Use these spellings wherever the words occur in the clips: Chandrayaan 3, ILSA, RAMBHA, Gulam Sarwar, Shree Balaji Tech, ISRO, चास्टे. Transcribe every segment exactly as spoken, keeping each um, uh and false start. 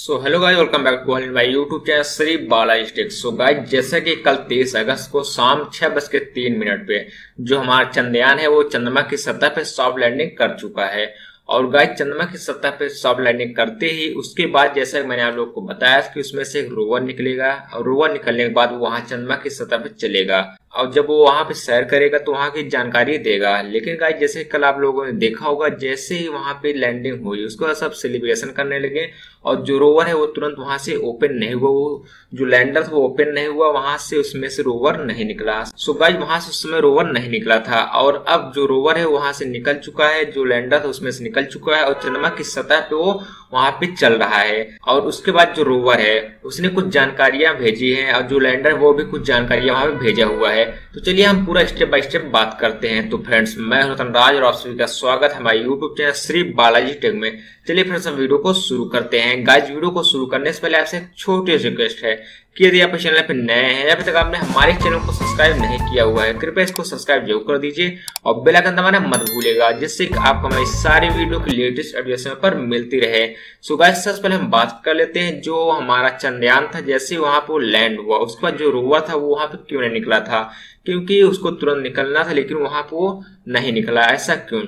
So hello guys, welcome back to my YouTube channel Shri Balaji tech. So guys, जैसा कि कल तेईस अगस्त को शाम छह बज के तीन मिनट पे जो हमारा चंद्रयान है वो चंद्रमा की सतह पे सॉफ्ट लैंडिंग कर चुका है। और गाइस, चंद्रमा की सतह पे सॉफ्ट लैंडिंग करते ही उसके बाद जैसा कि मैंने आप लोग को बताया कि उसमें से एक रोवर निकलेगा और रोवर निकलने के बाद वो वहाँ चंद्रमा की सतह पे चलेगा और जब वो वहाँ पे सैर करेगा तो वहाँ की जानकारी देगा। लेकिन गाइस, जैसे कल आप लोगों ने देखा होगा, जैसे ही वहाँ पे लैंडिंग हुई उसके बाद सब सेलिब्रेशन करने लगे और जो रोवर है वो तुरंत वहाँ से ओपन नहीं हुआ, वो जो लैंडर था वो ओपन नहीं हुआ, वहाँ से उसमें से रोवर नहीं निकला। सो गाइस, वहाँ से उस समय रोवर नहीं निकला था और अब जो रोवर है वहाँ से निकल चुका है, जो लैंडर था उसमें से निकल चुका है और चंद्रमा की सतह पे वो वहाँ पे चल रहा है। और उसके बाद जो रोवर है उसने कुछ जानकारियां भेजी हैं और जो लैंडर वो भी कुछ जानकारियां वहाँ पे भेजा हुआ है। तो चलिए हम पूरा स्टेप बाय स्टेप बात करते हैं। तो फ्रेंड्स, मैं हूं चंद्रराज और आप सभी का स्वागत है हमारे YouTube channel Shri Balaji tech में। चलिए फ्रेंड्स, हम वीडियो को शुरू करते हैं। गाइस, वीडियो को शुरू करने से पहले आपसे एक छोटी सी रिक्वेस्ट है कि यदि आप चैनल पर नए हैं, अभी तक आपने हमारे चैनल को सब्सक्राइब नहीं किया हुआ है, कृपया इसको सब्सक्राइब जरूर कर दीजिए और बेल आइकन दबाना मत भूलिएगा, जिससे आपको हमारी सारी वीडियो की लेटेस्ट अपडेट्स पर मिलती रहे। सो गाइस, सबसे पहले हम बात कर लेते हैं जो हमारा चंद्रयान था, जैसे वहां पर लैंड हुआ उसके बाद जो रोवर था वो वहां पे क्यों नहीं निकला था, क्योंकि उसको तुरंत निकलना था लेकिन वहां पर वो नहीं निकला, ऐसा क्यों।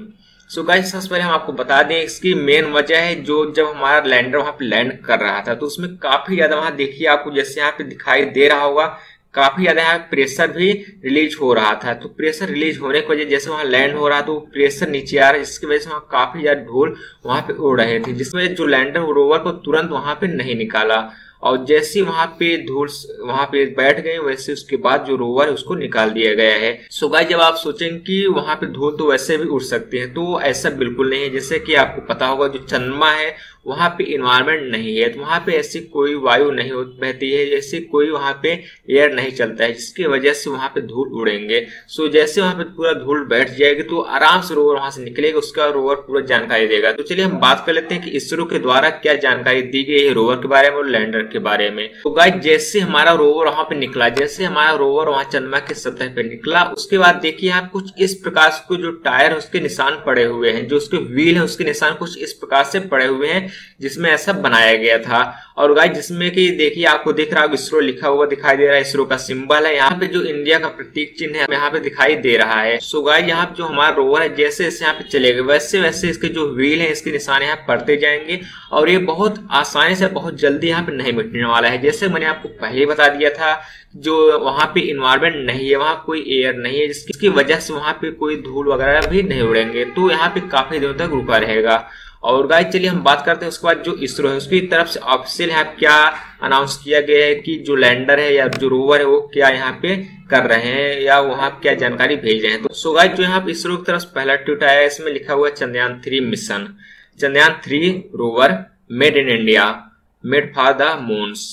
सो गाइस, सबसे पहले हम आपको बता दें इसकी मेन वजह है जो जब हमारा लैंडर वहां पे लैंड कर रहा था तो उसमें काफी ज्यादा, वहां देखिए आपको जैसे यहाँ पे दिखाई दे रहा होगा, काफी ज्यादा यहाँ प्रेशर भी रिलीज हो रहा था। तो प्रेशर रिलीज होने की वजह जैसे वहाँ लैंड हो रहा था तो प्रेशर नीचे आ रहा है, जिसकी वजह से वहाँ काफी ज्यादा ढोल वहाँ पे उड़ रहे थे, जिसकी वजह जो लैंडर रोवर को तुरंत वहाँ पे नहीं निकाला और जैसे वहाँ पे धूल वहाँ पे बैठ गए वैसे उसके बाद जो रोवर है उसको निकाल दिया गया है। सो गाइस, जब आप सोचेंगे कि वहाँ पे धूल तो वैसे भी उड़ सकती है तो ऐसा बिल्कुल नहीं है। जैसे कि आपको पता होगा जो चंद्रमा है वहाँ पे इन्वायरमेंट नहीं है, तो वहाँ पे ऐसी कोई वायु नहीं बहती है, जैसे कोई वहाँ पे एयर नहीं चलता है, जिसकी वजह से वहाँ पे धूल उड़ेंगे। सो जैसे वहाँ पे पूरा धूल बैठ जाएगी तो आराम से रोवर वहाँ से निकलेगा, उसका रोवर पूरा जानकारी देगा। तो चलिए हम बात कर लेते हैं कि इसरो के द्वारा क्या जानकारी दी गई है रोवर के बारे में और लैंडर के बारे में। तो गाइस, जैसे हमारा रोवर वहाँ पे निकला, जैसे हमारा रोवर वहाँ चंद्रमा की सतह पे निकला उसके बाद देखिए यहाँ कुछ इस प्रकार के जो टायर उसके निशान पड़े हुए हैं, जो उसके व्हील है उसके निशान कुछ इस प्रकार से पड़े हुए हैं, जिसमें ऐसा बनाया गया था। और गाइस, जिसमें कि देखिए आपको दिख रहा है इसरो लिखा हुआ दिखाई दे रहा है, इसरो का सिंबल है, यहाँ पे जो इंडिया का प्रतीक चिन्ह है यहाँ पे दिखाई दे रहा है। सो गाइस, यहाँ पे जो हमारा रोवर है जैसे जैसे यहाँ पे चलेगा वैसे वैसे इसके जो व्हील है इसके निशान यहाँ पड़ते जाएंगे और ये बहुत आसानी से बहुत जल्दी यहाँ पे नहीं मिटने वाला है। जैसे मैंने आपको पहले बता दिया था जो वहाँ पे इन्वायरमेंट नहीं है, वहाँ कोई एयर नहीं है, जिसकी वजह से वहाँ पे कोई धूल वगैरह भी नहीं उड़ेंगे, तो यहाँ पे काफी दिनों तक रुका रहेगा। और गाइस, चलिए हम बात करते हैं उसके बाद जो इसरो है उसकी तरफ से ऑफिशियल यहाँ क्या अनाउंस किया गया है कि जो लैंडर है या जो रोवर है वो क्या यहाँ पे कर रहे हैं या वहाँ क्या जानकारी भेज रहे हैं। तो सो गाइस, जो यहाँ पे इसरो की तरफ से पहला ट्वीट आया है इसमें लिखा हुआ है Chandrayaan three mission, Chandrayaan three rover made in India, made for the moons,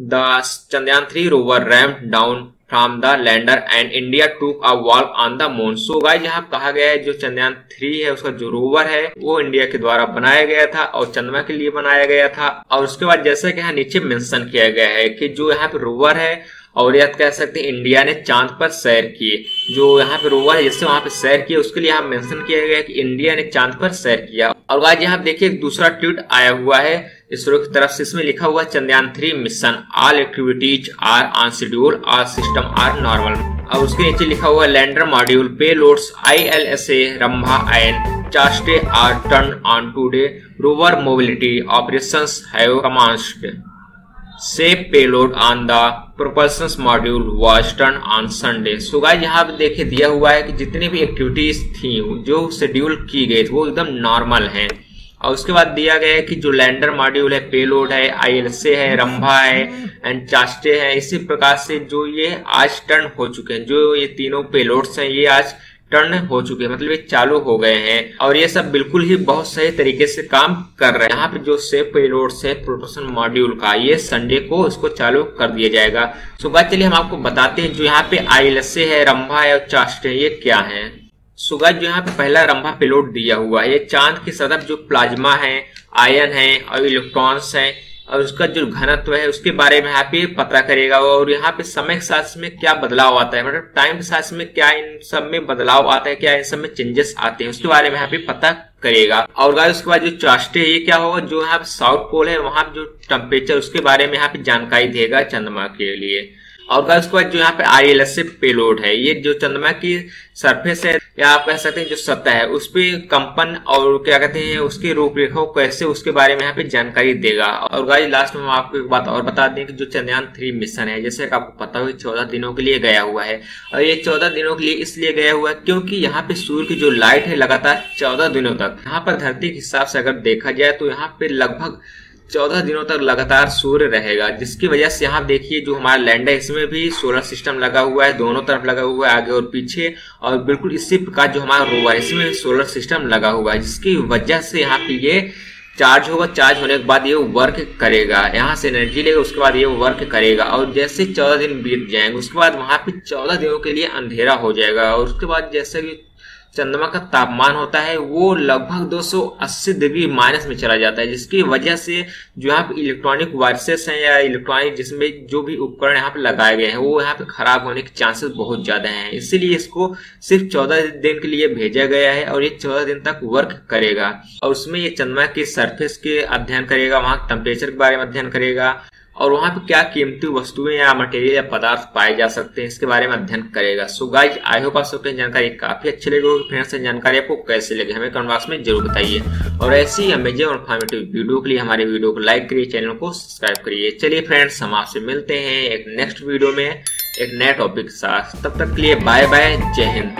the Chandrayaan three rover ramp down from the lander and India took a walk on the moon. So guys, यहाँ कहा गया है जो चंद्रयान थ्री है उसका जो रोवर है वो इंडिया के द्वारा बनाया गया था और चंद्रमा के लिए बनाया गया था। और उसके बाद जैसा कि यहाँ नीचे मेंशन किया गया है कि जो यहाँ पे रोवर है और याद कह सकते हैं इंडिया ने चांद पर सैर किए, जो यहाँ पे रोवर है जिससे वहाँ पे सैर किए उसके लिए यहाँ मेंशन किया गया है कि इंडिया ने चांद पर सैर किया। और गाइस, यहाँ देखिए एक दूसरा ट्वीट आया हुआ है इसरो की तरफ से, इसमें लिखा हुआ Chandrayaan three mission, all activities are on schedule, all system are normal. और उसके नीचे लिखा हुआ lander module payloads I L S A Rambha and चास्टे are turn on today, rover mobility operations have commenced, safe payload on the propulsion module was turn on Sunday. So guys, यहाँ पे देखिए दिया हुआ है कि जितनी भी एक्टिविटीज थी जो शेड्यूल की गई वो एकदम नॉर्मल हैं। और उसके बाद दिया गया है कि जो लैंडर मॉड्यूल है पेलोड है आई एल एस ए है रंभा है एंड चास्टे है, इसी प्रकार से जो ये आज टर्न हो चुके हैं, जो ये तीनों पेलोड्स हैं ये आज टर्न हो चुके हैं, मतलब ये चालू हो गए हैं और ये सब बिल्कुल ही बहुत सही तरीके से काम कर रहे हैं। यहाँ पे जो सेफ पेलोड से प्रोपल्शन मॉड्यूल का ये संडे को उसको चालू कर दिया जाएगा। सो गाइस, चलिए हम आपको बताते हैं जो यहाँ पे आई एल एस ए है रंभा है और चास्टे ये क्या है। सो गाइस, जो यहाँ पे पहला रंभा पेलोड दिया हुआ है ये चांद की सतह जो प्लाज्मा है आयन है और इलेक्ट्रॉन्स है और उसका जो घनत्व है उसके बारे में यहाँ पे पता करेगा। और यहाँ पे समय के साथ में क्या बदलाव आता है, मतलब टाइम के साथ में क्या इन सब में बदलाव आता है, क्या इन सब में चेंजेस आते हैं, उसके बारे में यहाँ पे पता करेगा। और गाइस उसके बाद जो चास्टे है ये क्या होगा, जो यहाँ पे साउथ पोल है वहाँ पे जो टेम्परेचर उसके बारे में यहाँ पे जानकारी देगा चंद्रमा के लिए। और गाइस उसके बाद जो यहाँ पे I L S A payload है, ये जो चंद्रमा की सरफेस है या आप कह सकते हैं जो सतह है उस पर कंपन और क्या कहते हैं उसकी रूपरेखा कैसे, उसके बारे में यहाँ पे जानकारी देगा। और गाइस लास्ट में हम आपको एक बात और बता दें कि जो चंद्रयान थ्री मिशन है जैसे कि आपको पता हो चौदह दिनों के लिए गया हुआ है। और ये चौदह दिनों के लिए इसलिए गया हुआ है क्योंकि यहाँ पे सूर्य की जो लाइट है लगातार चौदह दिनों तक, यहाँ पर धरती के हिसाब से अगर देखा जाए तो यहाँ पे लगभग चौदह दिनों तक लगातार सूर्य रहेगा, जिसकी वजह से यहाँ देखिए जो हमारा लैंड है इसमें भी सोलर सिस्टम लगा हुआ है, दोनों तरफ लगा हुआ है आगे और पीछे। और बिल्कुल इसी प्रकार जो हमारा रोवर है इसमें सोलर सिस्टम लगा हुआ है, जिसकी वजह से यहाँ पे ये चार्ज होगा, चार्ज होने के बाद ये वर्क करेगा, यहाँ से एनर्जी लेगा, उसके बाद ये वर्क करेगा। और जैसे चौदह दिन बीत जाएंगे उसके बाद वहाँ पे चौदह दिनों के लिए अंधेरा हो जाएगा। और उसके बाद जैसे कि चंद्रमा का तापमान होता है वो लगभग दो सौ अस्सी डिग्री माइनस में चला जाता है, जिसकी वजह से जो यहाँ पे इलेक्ट्रॉनिक वायरसेस हैं या इलेक्ट्रॉनिक जिसमें जो भी उपकरण यहाँ पे लगाए गए हैं वो यहाँ पे खराब होने के चांसेस बहुत ज़्यादा हैं, इसीलिए इसको सिर्फ चौदह दिन के लिए भेजा गया है। और ये चौदह दिन तक वर्क करेगा और उसमें ये चंद्रमा के सरफेस के अध्ययन करेगा, वहाँ टेम्परेचर के बारे में अध्ययन करेगा और वहाँ पे क्या कीमती वस्तुएं या मटेरियल या पदार्थ पाए जा सकते हैं इसके बारे में अध्ययन करेगा। सो गाइज आई होप आप सबको जानकारी काफी अच्छी लगी होगी। फ्रेंड्स से जानकारी आपको कैसे लगी हमें कमेंट बॉक्स में जरूर बताइए। और ऐसी अमेजिंग और इन्फॉर्मेटिव वीडियो के लिए हमारे वीडियो को लाइक करिए, चैनल को सब्सक्राइब करिए। चलिए फ्रेंड्स हम आपसे मिलते हैं एक नेक्स्ट वीडियो में एक नए टॉपिक के साथ, तब तक के लिए बाय बाय, जय हिंद।